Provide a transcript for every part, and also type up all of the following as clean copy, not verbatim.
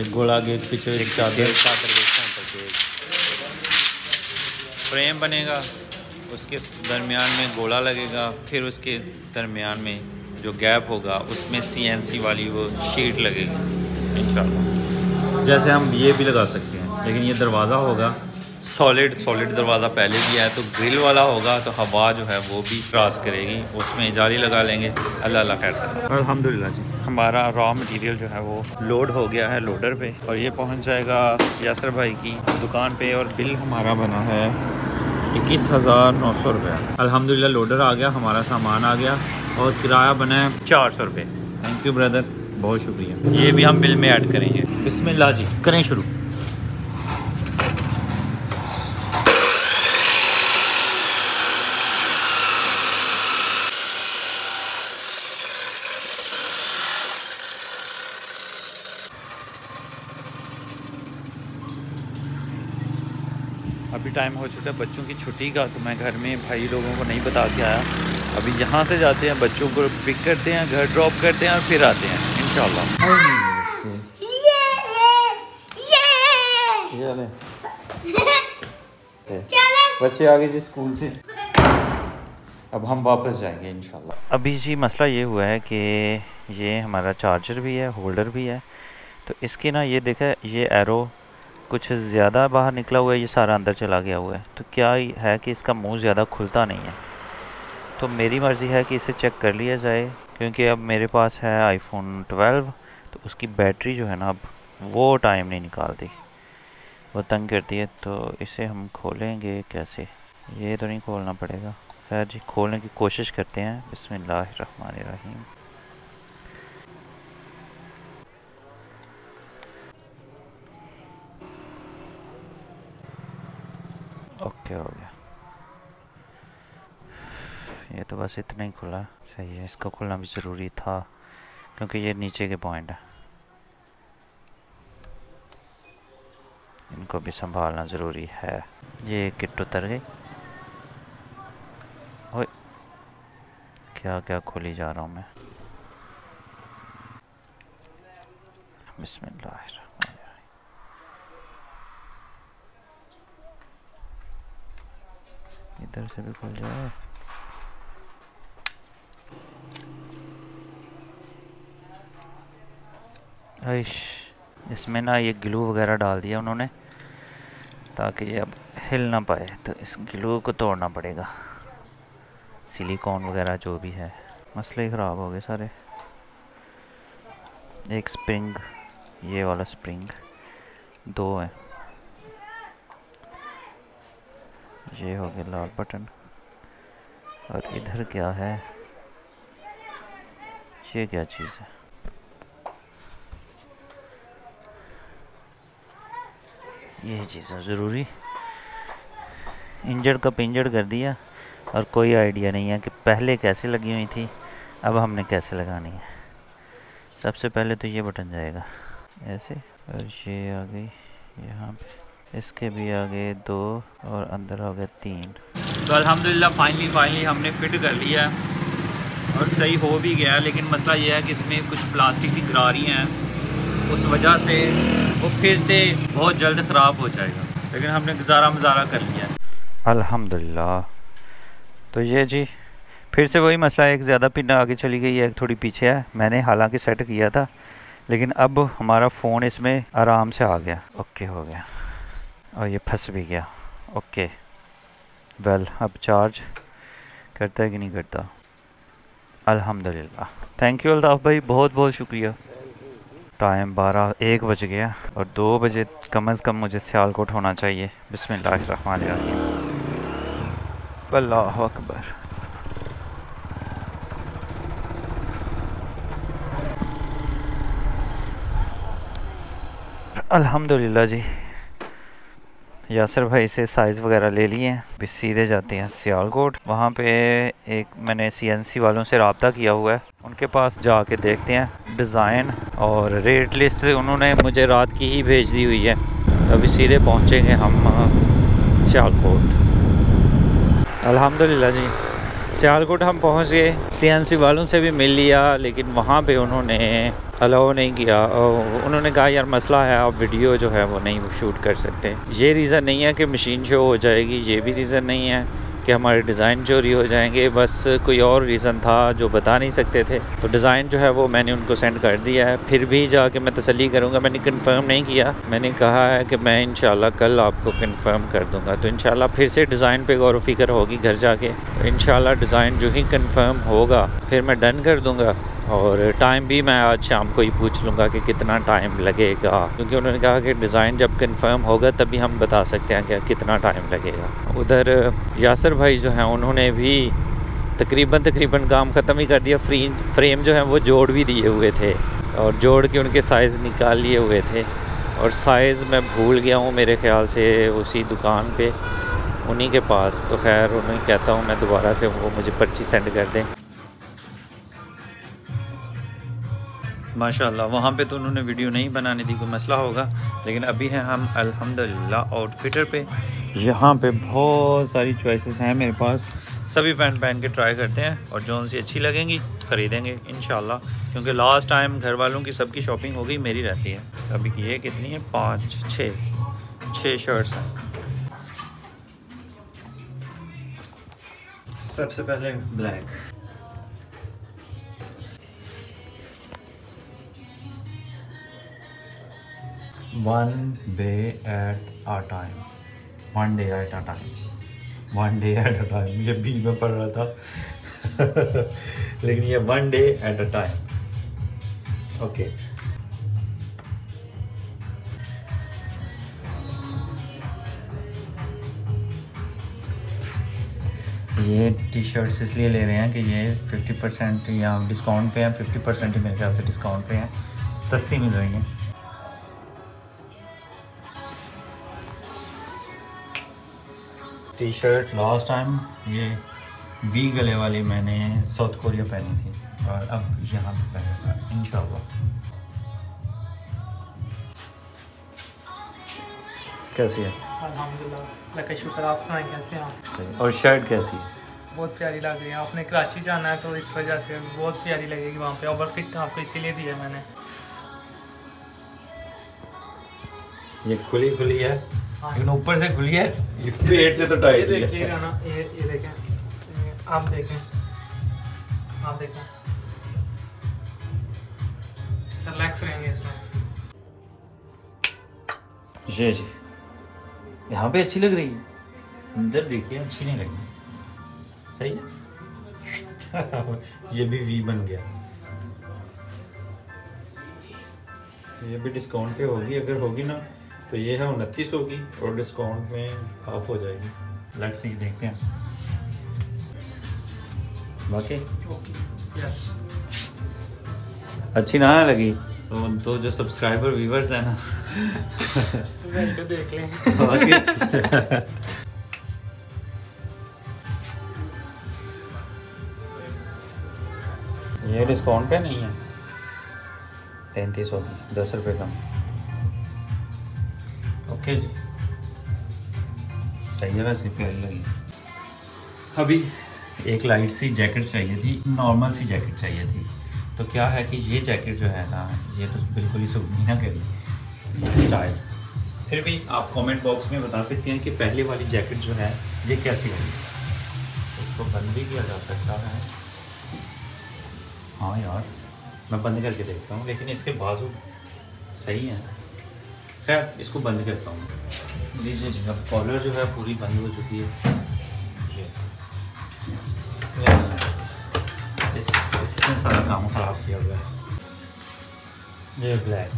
एक गोला गेज पीछे एक चादर फ्रेम बनेगा, उसके दरमियान में गोला लगेगा, फिर उसके दरमियान में जो गैप होगा उसमें सीएनसी वाली वो शीट लगेगी इंशाल्लाह। जैसे हम ये भी लगा सकते हैं, लेकिन ये दरवाज़ा होगा सॉलिड दरवाज़ा पहले भी है, तो ग्रिल वाला होगा तो हवा जो है वो भी क्रॉस करेगी, उसमें जाली लगा लेंगे। अल्लाह खैर सर। अल्हम्दुलिल्लाह जी, हमारा रॉ मटेरियल जो है वो लोड हो गया है लोडर पे और ये पहुंच जाएगा यासर भाई की दुकान पे। और बिल हमारा बना है 21,900 रुपये। अल्हम्दुलिल्लाह लोडर आ गया, हमारा सामान आ गया और किराया बना है 400 रुपये। थैंक यू ब्रदर, बहुत शुक्रिया। ये भी हम बिल में ऐड करेंगे। बिस्मिल्लाह जी, करें शुरू। अभी टाइम हो चुका है बच्चों की छुट्टी का, तो मैं घर में भाई लोगों को नहीं बता के आया। अभी यहाँ से जाते हैं, बच्चों को पिक करते हैं, घर ड्रॉप करते हैं और फिर आते हैं इंशाल्लाह। बच्चे आ गए जी स्कूल से, अब हम वापस जाएंगे इंशाल्लाह। अभी जी मसला ये हुआ है कि ये हमारा चार्जर भी है, होल्डर भी है, तो इसकी ना ये देखा ये एरो कुछ ज़्यादा बाहर निकला हुआ है, ये सारा अंदर चला गया हुआ है। तो क्या है कि इसका मुंह ज़्यादा खुलता नहीं है, तो मेरी मर्ज़ी है कि इसे चेक कर लिया जाए, क्योंकि अब मेरे पास है iPhone 12, तो उसकी बैटरी जो है ना अब वो टाइम नहीं निकालती, वो तंग करती है। तो इसे हम खोलेंगे कैसे, ये तो नहीं खोलना पड़ेगा। खैर जी खोलने की कोशिश करते हैं। बिस्मिल्लाहिर्रहमानिर्रहीम। ओके हो गया, ये तो बस इतना ही खुला। सही है, इसका खुलना भी ज़रूरी था क्योंकि ये नीचे के पॉइंट है, इनको भी संभालना ज़रूरी है। ये किट उतर गई, ओए क्या क्या खोली जा रहा हूँ मैं। बिस्मिल्लाह, इधर से भी खुल जाए। आइश, इसमें ना ये ग्लू वगैरह डाल दिया उन्होंने ताकि ये अब हिल ना पाए, तो इस ग्लू को तोड़ना पड़ेगा। सिलिकॉन वगैरह जो भी है, मसले ख़राब हो गए सारे। एक स्प्रिंग, ये वाला स्प्रिंग 2 है, ये हो गया लाल बटन, और इधर क्या है, ये क्या चीज़ है, ये चीज़ है ज़रूरी। इंजड़ का पिंजड़ कर दिया और कोई आइडिया नहीं है कि पहले कैसे लगी हुई थी, अब हमने कैसे लगानी है। सबसे पहले तो ये बटन जाएगा ऐसे, और ये आ गई यहाँ पे, इसके भी आगे 2 और अंदर हो गए 3। तो अल्हम्दुलिल्लाह फाइनली हमने फिट कर लिया है और सही हो भी गया है, लेकिन मसला ये है कि इसमें कुछ प्लास्टिक की गरारियाँ हैं, उस वजह से वो फिर से बहुत जल्द ख़राब हो जाएगा, लेकिन हमने गुजारा मज़ारा कर लिया है अल्हम्दुलिल्लाह। तो ये जी फिर से वही मसला है, एक ज़्यादा पिन आगे चली गई है, एक थोड़ी पीछे है। मैंने हालाँकि सेट किया था, लेकिन अब हमारा फ़ोन इसमें आराम से आ गया। ओके हो गया, और ये फंस भी गया। ओके वेल, अब चार्ज करता है कि नहीं करता। अल्हम्दुलिल्लाह, थैंक यू अल्ताफ़ भाई, बहुत बहुत शुक्रिया। टाइम 12-1 बज गया और 2 बजे कम से कम मुझे सियालकोट होना चाहिए। बिस्मिल्लाहिर्रहमानिर्रहीम। अल्लाह अकबर। अल्हम्दुलिल्लाह जी, यासर भाई से साइज़ वगैरह ले लिए हैं, फिर सीधे जाते हैं सियालकोट। वहाँ पे एक मैंने CNC वालों से रब्ता किया हुआ है, उनके पास जाके देखते हैं डिज़ाइन और रेट लिस्ट। उन्होंने मुझे रात की ही भेज दी हुई है, तो अभी सीधे पहुँचेंगे हम सियालकोट। अल्हम्दुलिल्लाह जी, सियालकोट हम पहुंच गए। सीएनसी वालों से भी मिल लिया, लेकिन वहाँ पे उन्होंने अलाउ नहीं किया। उन्होंने कहा यार मसला है, आप वीडियो जो है वो नहीं शूट कर सकते। ये रीज़न नहीं है कि मशीन शो हो जाएगी, ये भी रीज़न नहीं है कि हमारे डिज़ाइन चोरी हो जाएंगे, बस कोई और रीज़न था जो बता नहीं सकते थे। तो डिज़ाइन जो है वो मैंने उनको सेंड कर दिया है। फिर भी जाके मैं तसल्ली करूँगा, मैंने कंफर्म नहीं किया, मैंने कहा है कि मैं इंशाल्लाह कल आपको कंफर्म कर दूँगा। तो इंशाल्लाह फिर से डिज़ाइन पे गौर व फिक्र होगी घर जाके। तो इंशाल्लाह डिज़ाइन जो ही कंफर्म होगा फिर मैं डन कर दूँगा, और टाइम भी मैं आज शाम को ही पूछ लूँगा कि कितना टाइम लगेगा, क्योंकि उन्होंने कहा कि डिज़ाइन जब कंफर्म होगा तभी हम बता सकते हैं कि कितना टाइम लगेगा। उधर यासर भाई जो हैं उन्होंने भी तकरीबन काम ख़त्म ही कर दिया। फ्रेम जो है वो जोड़ भी दिए हुए थे, और जोड़ के उनके साइज़ निकाल लिए हुए थे, और साइज़ मैं भूल गया हूँ मेरे ख़्याल से उसी दुकान पर उन्हीं के पास। तो खैर उन्हें कहता हूँ मैं दोबारा से वो मुझे पर्ची सेंड कर दें। माशाल्लाह वहाँ पे तो उन्होंने वीडियो नहीं बनाने दी, कोई मसला होगा, लेकिन अभी हैं हम अल्हम्दुलिल्लाह आउटफिटर पे। यहाँ पे बहुत सारी चॉइसेस हैं मेरे पास, सभी पैंट पहन के ट्राई करते हैं, और जो उनसे अच्छी लगेंगी ख़रीदेंगे इंशाल्लाह, क्योंकि लास्ट टाइम घर वालों की सबकी शॉपिंग हो गई, मेरी रहती है। अभी ये कितनी है, 5-6 शर्ट्स हैं। सबसे पहले black, one day at a time, मुझे बी में पढ़ रहा था लेकिन ये 1 day at a time। Okay ये टी शर्ट्स इसलिए ले रहे हैं कि ये 50% या डिस्काउंट पे हैं, 50% मेरे ख्याल से डिस्काउंट पे हैं, सस्ती मिल रही हैं। टी शर्ट लास्ट टाइम ये वी गले वाली मैंने साउथ कोरिया पहनी थी, और अब यहाँ पे पहनूंगा इंशाल्लाह। कैसी है? अल्हम्दुलिल्लाह, अल्लाह का शुक्र। आप सुनाएं कैसे हैं आप? और शर्ट कैसी है? बहुत प्यारी लग रही है। आपने कराची जाना है तो इस वजह से बहुत प्यारी लगेगी वहाँ पे, ओवर फिट आपको इसीलिए दिया मैंने। ये खुली है, लेकिन ऊपर से खुली है, पेट से तो टाइट है। देखिएगा ना, ये देखें आप, देखें रिलैक्स रहेंगे इसमें। जी जी यहाँ पे अच्छी लग रही है, अंदर देखिए अच्छी नहीं लगी। सही है ये भी वी बन गया, ये भी डिस्काउंट पे होगी, अगर होगी ना तो ये है 2900 की, और डिस्काउंट में हाफ हो जाएगी। लेट्स सी, देखते हैं। बाकी यस, अच्छी ना लगी तो जो सब्सक्राइबर व्यूवर्स है ना तो देख लें ये डिस्काउंट पे नहीं है, 3300 की, 10 रुपये कम। ओके जी, सही है, वैसे प्यारी लगी। अभी एक लाइट सी जैकेट चाहिए थी, नॉर्मल सी जैकेट चाहिए थी, तो क्या है कि ये जैकेट जो है ना ये तो बिल्कुल ही सूट नहीं ना करी स्टाइल। फिर भी आप कमेंट बॉक्स में बता सकते हैं कि पहले वाली जैकेट जो है ये कैसी लगी। इसको बंद भी किया जा सकता है। हाँ यार मैं बंद करके देखता हूँ, लेकिन इसके बाजू सही हैं। खैर इसको बंद करता हूँ। लीजिए जी, अब कॉलर जो है पूरी बंद हो चुकी है। इसने सारा काम ख़राब किया हुआ है। ये ब्लैक,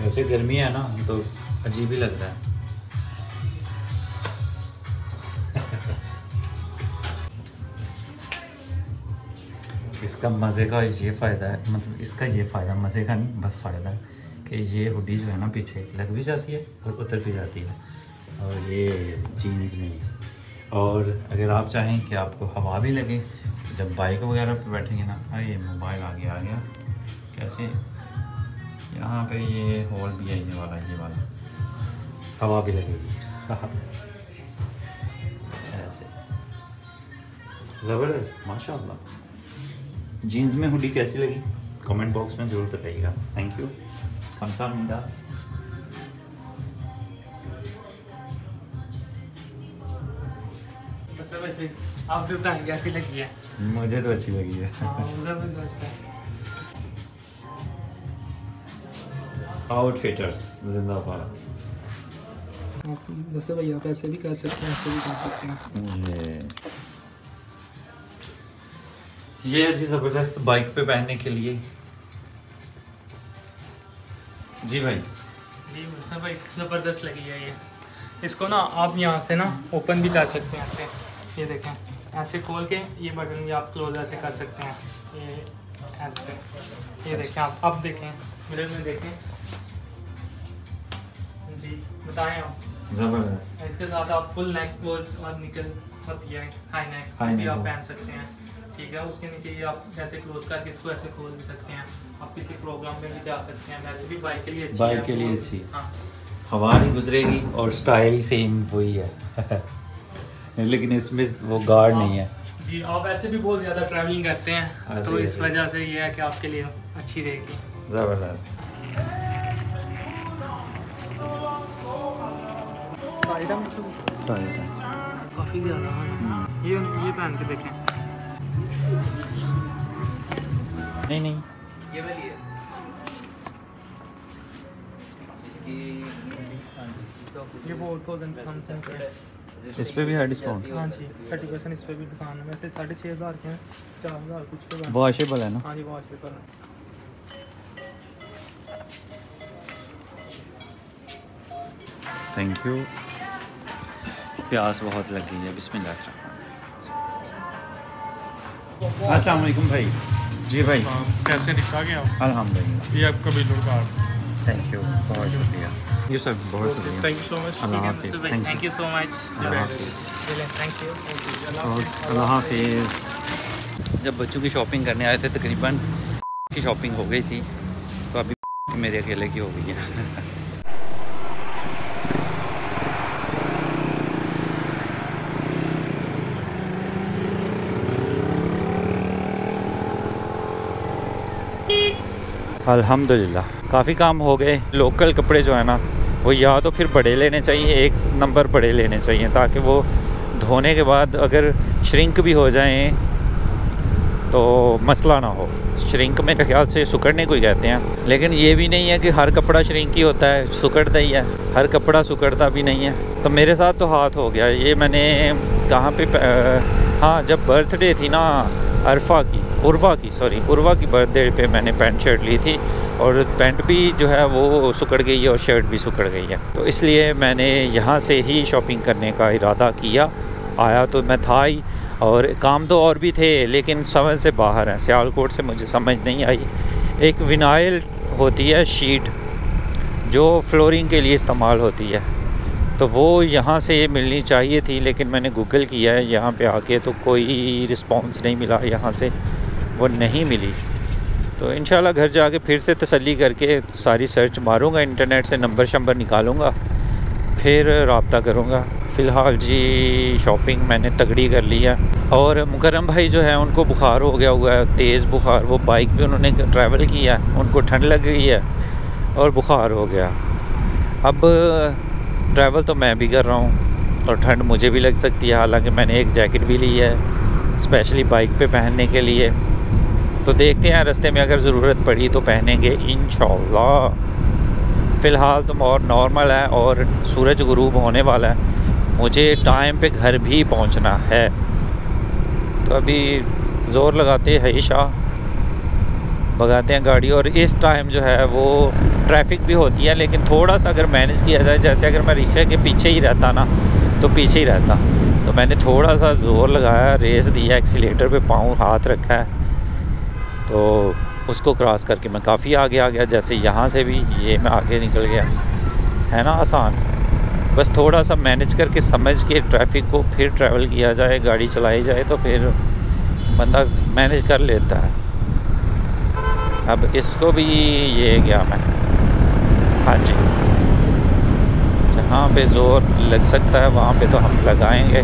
वैसे गर्मी है ना तो अजीब ही लग रहा है इसका मज़े का ये फ़ायदा है, मतलब इसका ये फ़ायदा, मज़े का नहीं बस फ़ायदा है कि ये हुडी जो है ना पीछे लग भी जाती है और उतर भी जाती है, और ये जीन्स में। और अगर आप चाहें कि आपको हवा भी लगे जब बाइक वगैरह पे बैठेंगे ना, हाँ ये मोबाइल आगे आ गया, कैसे यहाँ पे ये होल भी है, ये वाला हवा भी लगेगी ऐसे। ज़बरदस्त माशाल्लाह। जीन्स में हुडी कैसी लगी कमेंट बॉक्स में ज़रूर बताइएगा। थैंक यू खमसामीदा। आप जो कैसी लगी है? मुझे तो अच्छी लगी है, जबरदस्त है। आउटफिटर्स जिंदाबाद। दोस्तों भाई आप ऐसे भी कर सकते हैं, ऐसे भी कर सकते हैं। ये अच्छी जबरदस्त बाइक पे पहनने के लिए। जी भाई जी मुस्तफा भाई जबरदस्त लगी है ये। इसको ना आप यहाँ से ना ओपन भी कर सकते हैं, ऐसे ये देखें, ऐसे खोल के ये बटन भी आप क्लोज ऐसे कर सकते हैं, ये ऐसे ये देखें आप। अब देखें मिरर में देखें जी, बताएं आप। जबरदस्त। इसके साथ आप फुल नेक और निकल होती है हाई नेक भी आप पहन सकते हैं, ठीक है। उसके नीचे ये आप ऐसे क्लोज करके इसको ऐसे खोल भी सकते हैं, आप किसी प्रोग्राम में भी जा सकते हैं। वैसे भी बाइक के लिए अच्छी, बाइक के लिए अच्छी, हाँ हवा नहीं गुजरेगी और स्टाइल सेम वही है लेकिन इसमें वो गार्ड नहीं है जी। आप ऐसे भी बहुत ज़्यादा ट्रैवलिंग करते हैं तो इस वजह से ये है कि आपके लिए अच्छी रहेगी। ज़बरदस्त। काफ़ी ज़्यादा ये पहन के देखें। नहीं नहीं ये वाली है ये वो 1000 है। इस पे भी है डिस्काउंट? हाँ जी 30% इस पे भी दुकान है। वैसे 6500 के हैं, 4000 कुछ के। वॉशेबल है ना? हाँ जी वॉशेबल है। Thank you. प्यास बहुत लग गई है, बिस्मिल्लाह। अस्सलाम वालेकुम भाई। जी भाई कैसे निकला गया? अल्हम्दुलिल्लाह। ये आपका बिल्कुल कार। थैंक यू बहुत शुक्रिया। ये सब बहुत शुक्रिया। Thank you so much. Thank you so much. Thank you. अल्लाह हाफिज़। जब बच्चों की शॉपिंग करने आए थे तकरीबन की शॉपिंग हो गई थी, तो अभी मेरे अकेले की हो गई है। अल्हम्दुलिल्लाह काफ़ी काम हो गए। लोकल कपड़े जो है ना वो या तो फिर बड़े लेने चाहिए, एक नंबर बड़े लेने चाहिए, ताकि वो धोने के बाद अगर श्रिंक भी हो जाएं तो मसला ना हो। श्रिंक में ख्याल से सुकड़ने को ही कहते हैं, लेकिन ये भी नहीं है कि हर कपड़ा श्रिंक ही होता है, सुकड़ता ही है, हर कपड़ा सुकड़ता भी नहीं है। तो मेरे साथ तो हाथ हो गया। ये मैंने कहाँ पर हाँ जब बर्थडे थी ना उर्वा की बर्थडे पे मैंने पैंट शर्ट ली थी, और पैंट भी जो है वो सुकड़ गई है और शर्ट भी सुकड़ गई है। तो इसलिए मैंने यहाँ से ही शॉपिंग करने का इरादा किया। आया तो मैं था ही, और काम तो और भी थे लेकिन समझ से बाहर है। सियालकोट से मुझे समझ नहीं आई। एक विनाइल होती है शीट जो फ्लोरिंग के लिए इस्तेमाल होती है, तो वो यहाँ से मिलनी चाहिए थी, लेकिन मैंने गूगल किया है यहाँ पे आके तो कोई रिस्पॉन्स नहीं मिला, यहाँ से वो नहीं मिली। तो इंशाल्लाह घर जाके फिर से तसल्ली करके सारी सर्च मारूँगा, इंटरनेट से नंबर शंबर निकालूँगा, फिर रब्ता करूँगा। फ़िलहाल जी शॉपिंग मैंने तगड़ी कर ली है। और मुकर्रम भाई जो है उनको बुखार हो गया हुआ है, तेज़ बुखार। वो बाइक पर उन्होंने ट्रैवल किया है, उनको ठंड लग गई है और बुखार हो गया। अब ट्रैवल तो मैं भी कर रहा हूँ और ठंड मुझे भी लग सकती है, हालांकि मैंने एक जैकेट भी ली है स्पेशली बाइक पे पहनने के लिए। तो देखते हैं रास्ते में अगर ज़रूरत पड़ी तो पहनेंगे इंशाल्लाह। फ़िलहाल तो और नॉर्मल है और सूरज गुरूब होने वाला है, मुझे टाइम पे घर भी पहुँचना है। तो अभी ज़ोर लगाते हैं शाह भगाते हैं गाड़ी, और इस टाइम जो है वो ट्रैफिक भी होती है, लेकिन थोड़ा सा अगर मैनेज किया जाए, जैसे अगर मैं रिक्शा के पीछे ही रहता ना तो पीछे ही रहता। तो मैंने थोड़ा सा ज़ोर लगाया, रेस दिया, एक्सीलेटर पे पाँव हाथ रखा है, तो उसको क्रॉस करके मैं काफ़ी आगे आ गया। जैसे यहाँ से भी ये मैं आगे निकल गया, है ना आसान। बस थोड़ा सा मैनेज करके समझ के ट्रैफिक को फिर ट्रैवल किया जाए, गाड़ी चलाई जाए तो फिर बंदा मैनेज कर लेता है। अब इसको भी ये गया मैं, हाँ जी जहाँ पे ज़ोर लग सकता है वहाँ पे तो हम लगाएंगे।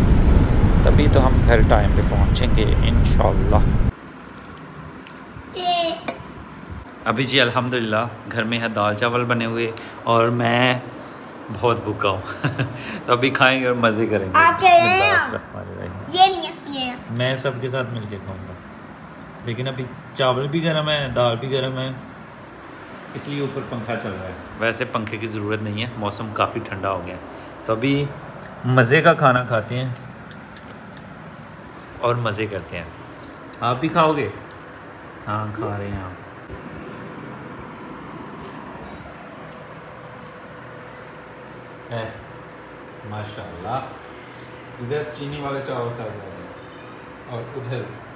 तभी तो हम घर टाइम पे पहुँचेंगे इंशाल्लाह। अभी जी अल्हम्दुलिल्लाह घर में है दाल चावल बने हुए और मैं बहुत भूखा हूँ तो अभी खाएंगे और मज़े करेंगे। आप ये नहीं है। मैं सबके साथ मिलके खाऊंगा, लेकिन अभी चावल भी गर्म है दाल भी गर्म है इसलिए ऊपर पंखा चल रहा है। वैसे पंखे की ज़रूरत नहीं है, मौसम काफ़ी ठंडा हो गया है। तो अभी मज़े का खाना खाते हैं और मज़े करते हैं। आप भी खाओगे? हाँ खा रहे हैं आप। माशाल्लाह इधर चीनी वाले चावल खा रहे हैं और उधर